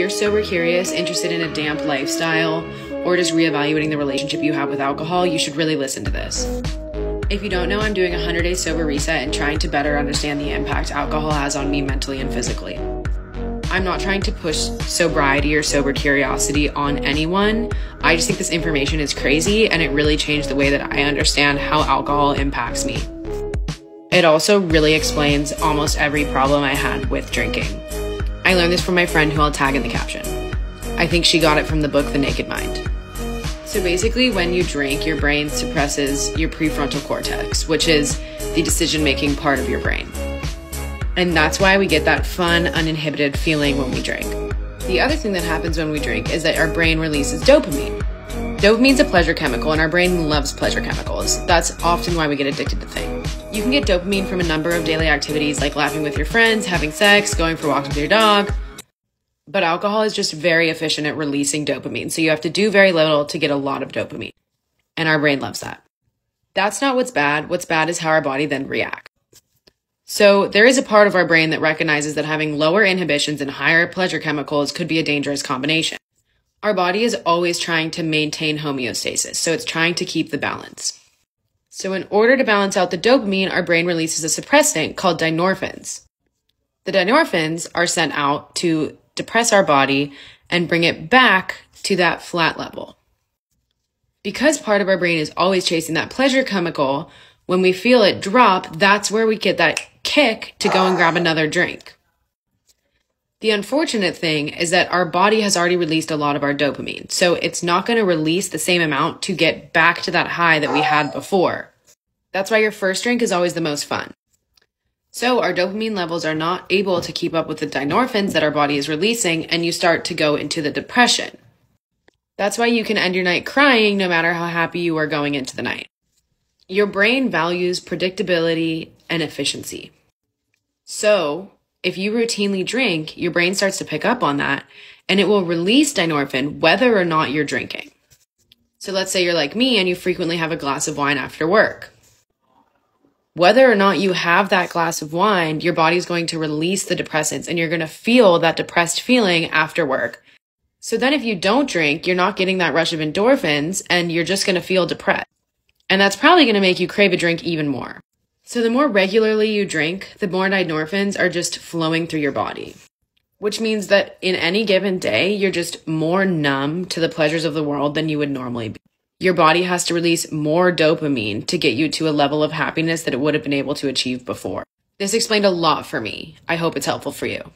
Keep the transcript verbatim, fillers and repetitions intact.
you're sober curious, interested in a damp lifestyle, or just reevaluating the relationship you have with alcohol, you should really listen to this. If you don't know, I'm doing a one hundred day sober reset and trying to better understand the impact alcohol has on me mentally and physically. I'm not trying to push sobriety or sober curiosity on anyone. I just think this information is crazy, and it really changed the way that I understand how alcohol impacts me. It also really explains almost every problem I had with drinking. I learned this from my friend who I'll tag in the caption. I think she got it from the book The Naked Mind. So basically, when you drink, your brain suppresses your prefrontal cortex, which is the decision-making part of your brain. And that's why we get that fun, uninhibited feeling when we drink. The other thing that happens when we drink is that our brain releases dopamine. Dopamine's a pleasure chemical, and our brain loves pleasure chemicals. That's often why we get addicted to things. You can get dopamine from a number of daily activities like laughing with your friends, having sex, going for walks with your dog. But alcohol is just very efficient at releasing dopamine, so you have to do very little to get a lot of dopamine. And our brain loves that. That's not what's bad. What's bad is how our body then reacts. So there is a part of our brain that recognizes that having lower inhibitions and higher pleasure chemicals could be a dangerous combination. Our body is always trying to maintain homeostasis, so it's trying to keep the balance. So in order to balance out the dopamine, our brain releases a suppressant called dynorphins. The dynorphins are sent out to depress our body and bring it back to that flat level. Because part of our brain is always chasing that pleasure chemical, when we feel it drop, that's where we get that kick to go and grab another drink. The unfortunate thing is that our body has already released a lot of our dopamine, so it's not going to release the same amount to get back to that high that we had before. That's why your first drink is always the most fun. So our dopamine levels are not able to keep up with the dynorphins that our body is releasing, and you start to go into the depression. That's why you can end your night crying no matter how happy you are going into the night. Your brain values predictability and efficiency. So if you routinely drink, your brain starts to pick up on that, and it will release dynorphin whether or not you're drinking. So let's say you're like me and you frequently have a glass of wine after work. Whether or not you have that glass of wine, your body's going to release the depressants, and you're going to feel that depressed feeling after work. So then if you don't drink, you're not getting that rush of endorphins, and you're just going to feel depressed. And that's probably going to make you crave a drink even more. So the more regularly you drink, the more dynorphins are just flowing through your body, which means that in any given day, you're just more numb to the pleasures of the world than you would normally be. Your body has to release more dopamine to get you to a level of happiness that it would have been able to achieve before. This explained a lot for me. I hope it's helpful for you.